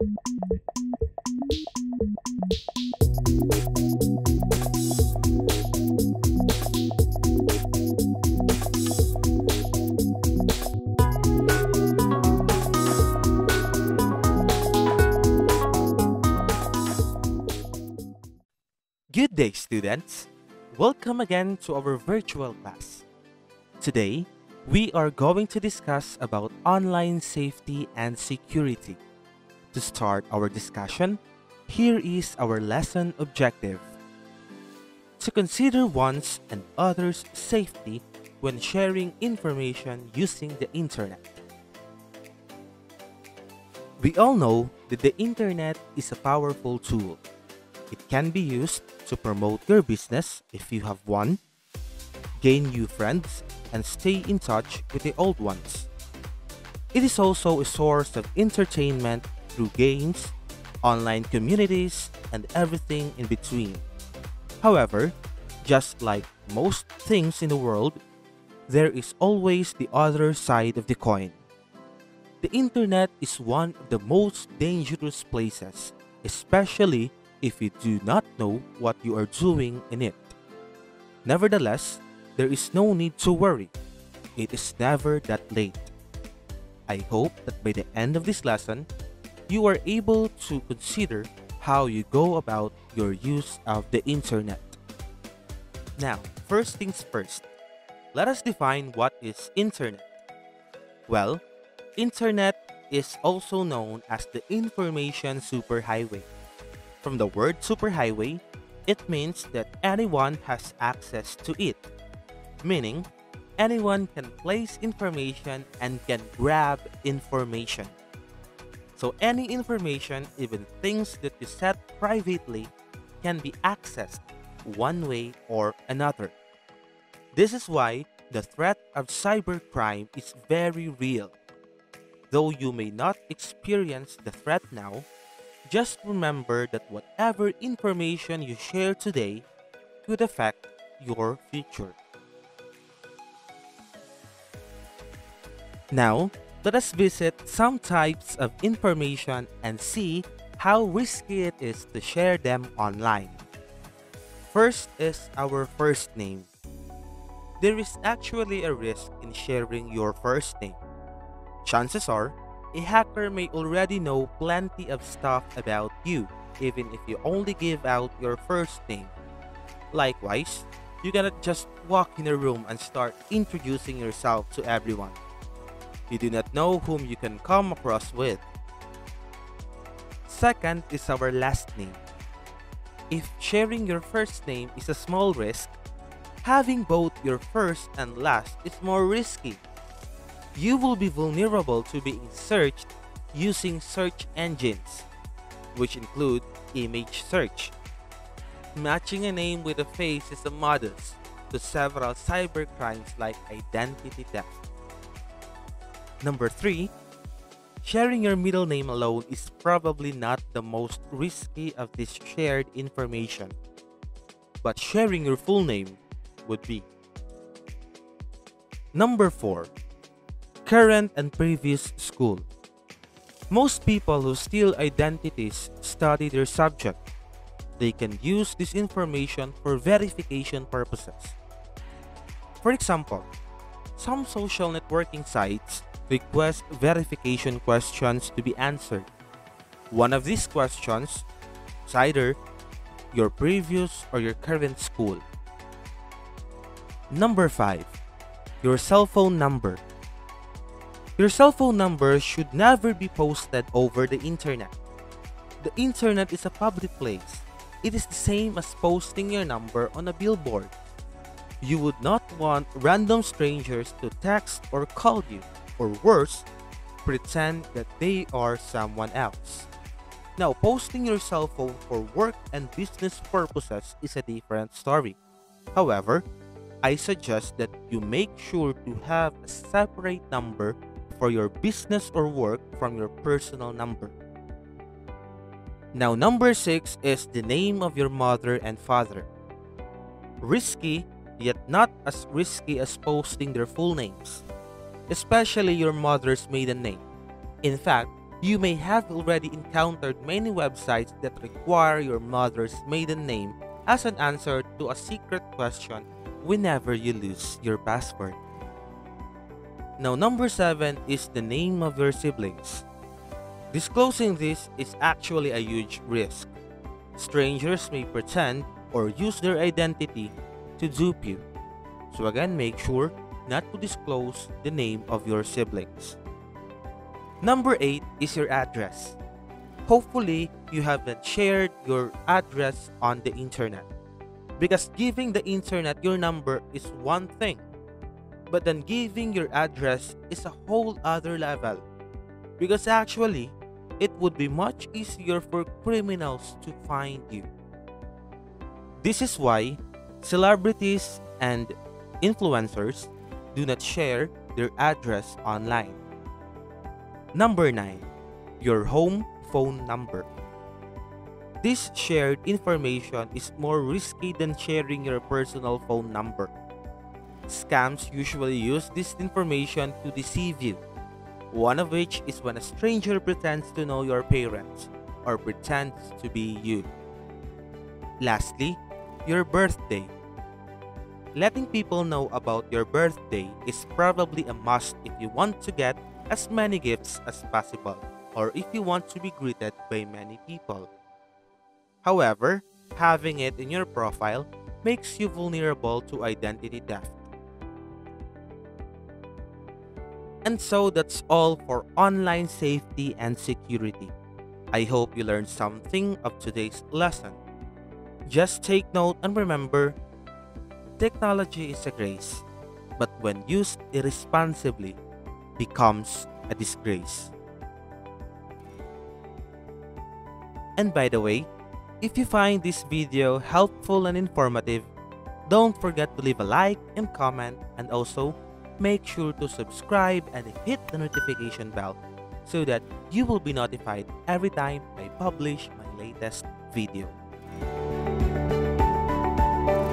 Good day, students! Welcome again to our virtual class. Today, we are going to discuss about online safety and security. To start our discussion, here is our lesson objective: to consider one's and others' safety when sharing information using the internet. We all know that the internet is a powerful tool. It can be used to promote your business if you have one, gain new friends, and stay in touch with the old ones. It is also a source of entertainment through games, online communities, and everything in between. However, just like most things in the world, there is always the other side of the coin. The internet is one of the most dangerous places, especially if you do not know what you are doing in it. Nevertheless, there is no need to worry. It is never that late. I hope that by the end of this lesson, you are able to consider how you go about your use of the internet. Now, first things first, let us define what is internet. Well, internet is also known as the information superhighway. From the word superhighway, it means that anyone has access to it, meaning anyone can place information and can grab information. So any information, even things that you set privately, can be accessed one way or another. This is why the threat of cybercrime is very real. Though you may not experience the threat now, just remember that whatever information you share today could affect your future. Now, let us visit some types of information and see how risky it is to share them online. First is our first name. There is actually a risk in sharing your first name. Chances are, a hacker may already know plenty of stuff about you, even if you only give out your first name. Likewise, you cannot just walk in a room and start introducing yourself to everyone. You do not know whom you can come across with. Second is our last name. If sharing your first name is a small risk, having both your first and last is more risky. You will be vulnerable to being searched using search engines, which include image search. Matching a name with a face is a modus to several cyber crimes like identity theft. Number 3. Sharing your middle name alone is probably not the most risky of this shared information, but sharing your full name would be. Number 4. Current and previous school. Most people who steal identities study their subject. They can use this information for verification purposes. For example, some social networking sites request verification questions to be answered. One of these questions is either your previous or your current school. Number 5. Your cell phone number. Your cell phone number should never be posted over the internet. The internet is a public place. It is the same as posting your number on a billboard. You would not want random strangers to text or call you, or worse, pretend that they are someone else. Now, posting your cell phone for work and business purposes is a different story. However, I suggest that you make sure to have a separate number for your business or work from your personal number. Now, number 6 is the name of your mother and father. Risky, yet not as risky as posting their full names, especially your mother's maiden name. In fact, You may have already encountered many websites that require your mother's maiden name as an answer to a secret question whenever you lose your passport. Now, number 7 is the name of your siblings. Disclosing this is actually a huge risk. Strangers may pretend or use their identity to dupe you. So again, make sure not to disclose the name of your siblings. Number 8 is your address. Hopefully, you haven't shared your address on the internet, because giving the internet your number is one thing, but then giving your address is a whole other level, because actually, it would be much easier for criminals to find you. This is why celebrities and influencers do not share their address online. Number 9, your home phone number. This shared information is more risky than sharing your personal phone number. Scams usually use this information to deceive you, one of which is when a stranger pretends to know your parents or pretends to be you. Lastly, your birthday. Letting people know about your birthday is probably a must if you want to get as many gifts as possible, or if you want to be greeted by many people. However, having it in your profile makes you vulnerable to identity theft. And so that's all for online safety and security. I hope you learned something of today's lesson. Just take note and remember, technology is a grace, but when used irresponsibly, becomes a disgrace. And by the way, if you find this video helpful and informative, don't forget to leave a like and comment, and also make sure to subscribe and hit the notification bell so that you will be notified every time I publish my latest video.